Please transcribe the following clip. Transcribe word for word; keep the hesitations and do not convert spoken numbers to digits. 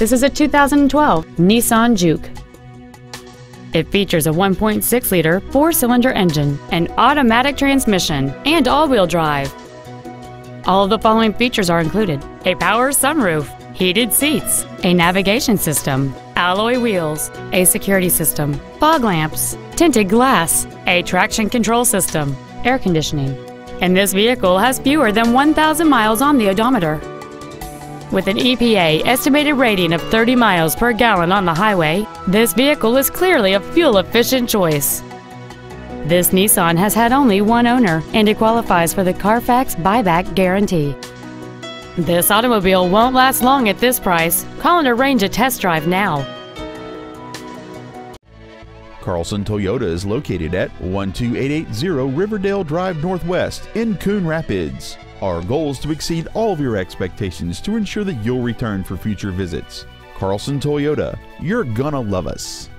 This is a two thousand twelve Nissan Juke. It features a one point six liter four-cylinder engine, an automatic transmission, and all-wheel drive. All of the following features are included: a power sunroof, heated seats, a navigation system, alloy wheels, a security system, fog lamps, tinted glass, a traction control system, air conditioning. And this vehicle has fewer than one thousand miles on the odometer. With an E P A estimated rating of thirty miles per gallon on the highway, this vehicle is clearly a fuel-efficient choice. This Nissan has had only one owner, and it qualifies for the Carfax buyback guarantee. This automobile won't last long at this price. Call and arrange a test drive now. Carlson Toyota is located at one two eight eight zero Riverdale Drive Northwest in Coon Rapids. Our goal is to exceed all of your expectations to ensure that you'll return for future visits. Carlson Toyota, you're gonna love us.